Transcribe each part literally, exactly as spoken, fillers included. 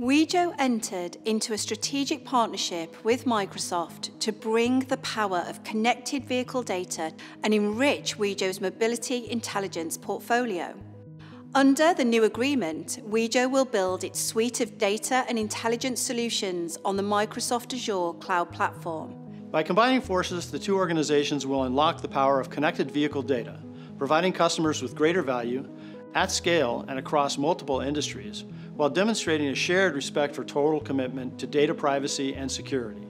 Wejo entered into a strategic partnership with Microsoft to bring the power of connected vehicle data and enrich Wejo's mobility intelligence portfolio. Under the new agreement, Wejo will build its suite of data and intelligence solutions on the Microsoft Azure cloud platform. By combining forces, the two organizations will unlock the power of connected vehicle data, providing customers with greater value, at scale and across multiple industries, while demonstrating a shared respect for total commitment to data privacy and security.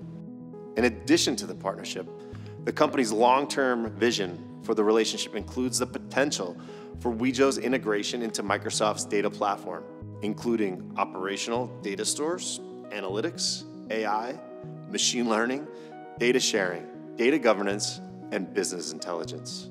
In addition to the partnership, the company's long-term vision for the relationship includes the potential for Wejo's integration into Microsoft's data platform, including operational data stores, analytics, A I, machine learning, data sharing, data governance, and business intelligence.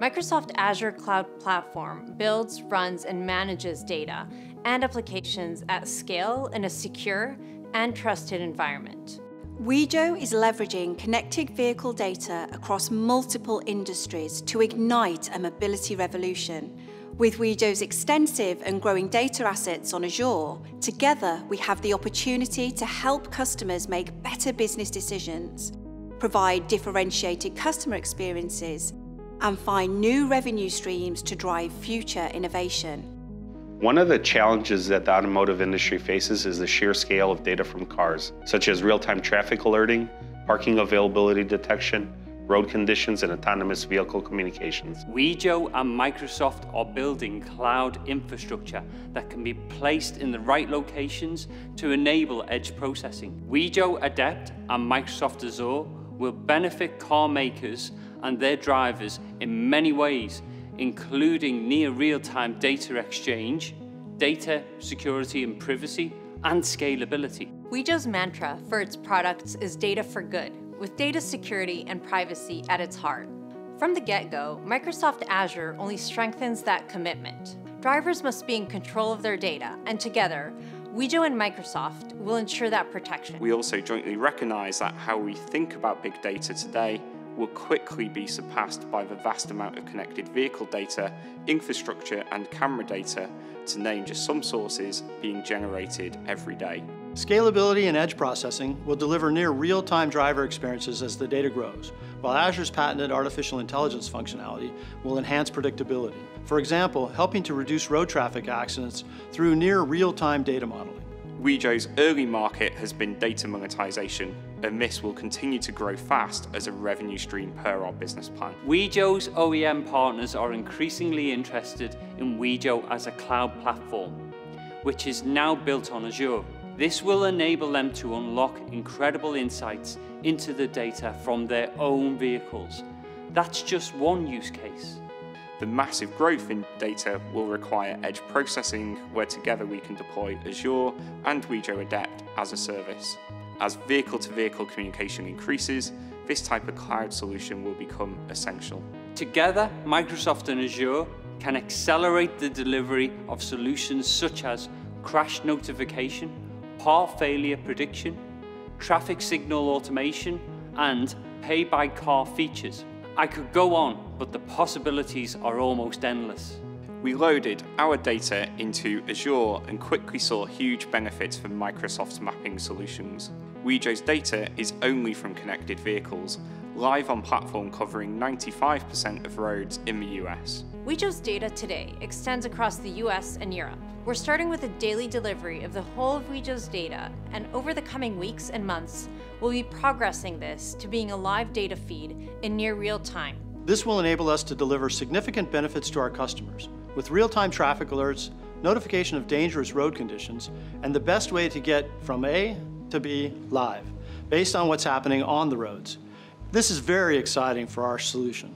Microsoft Azure Cloud Platform builds, runs, and manages data and applications at scale in a secure and trusted environment. Wejo is leveraging connected vehicle data across multiple industries to ignite a mobility revolution. With Wejo's extensive and growing data assets on Azure, together we have the opportunity to help customers make better business decisions, provide differentiated customer experiences, and find new revenue streams to drive future innovation. One of the challenges that the automotive industry faces is the sheer scale of data from cars, such as real-time traffic alerting, parking availability detection, road conditions, and autonomous vehicle communications. Wejo and Microsoft are building cloud infrastructure that can be placed in the right locations to enable edge processing. Wejo ADEPT and Microsoft Azure will benefit car makers and their drivers in many ways, including near real-time data exchange, data security and privacy, and scalability. Wejo's mantra for its products is data for good, with data security and privacy at its heart. From the get-go, Microsoft Azure only strengthens that commitment. Drivers must be in control of their data, and together, Wejo and Microsoft will ensure that protection. We also jointly recognize that how we think about big data today will quickly be surpassed by the vast amount of connected vehicle data, infrastructure and camera data, to name just some sources, being generated every day. Scalability and edge processing will deliver near real-time driver experiences as the data grows, while Azure's patented artificial intelligence functionality will enhance predictability. For example, helping to reduce road traffic accidents through near real-time data modeling. Wejo's early market has been data monetization, and this will continue to grow fast as a revenue stream per our business plan. Wejo's O E M partners are increasingly interested in Wejo as a cloud platform, which is now built on Azure. This will enable them to unlock incredible insights into the data from their own vehicles. That's just one use case. The massive growth in data will require edge processing, where together we can deploy Azure and Wejo ADEPT as a service. As vehicle-to-vehicle communication increases, this type of cloud solution will become essential. Together, Microsoft and Azure can accelerate the delivery of solutions such as crash notification, part failure prediction, traffic signal automation, and pay-by-car features. I could go on, but the possibilities are almost endless. We loaded our data into Azure and quickly saw huge benefits from Microsoft's mapping solutions. Wejo's data is only from connected vehicles, live on platform covering ninety-five percent of roads in the U S. Wejo's data today extends across the U S and Europe. We're starting with a daily delivery of the whole of Wejo's data, and over the coming weeks and months, we'll be progressing this to being a live data feed in near real time. This will enable us to deliver significant benefits to our customers, with real-time traffic alerts, notification of dangerous road conditions, and the best way to get from A to B live, based on what's happening on the roads. This is very exciting for our solution.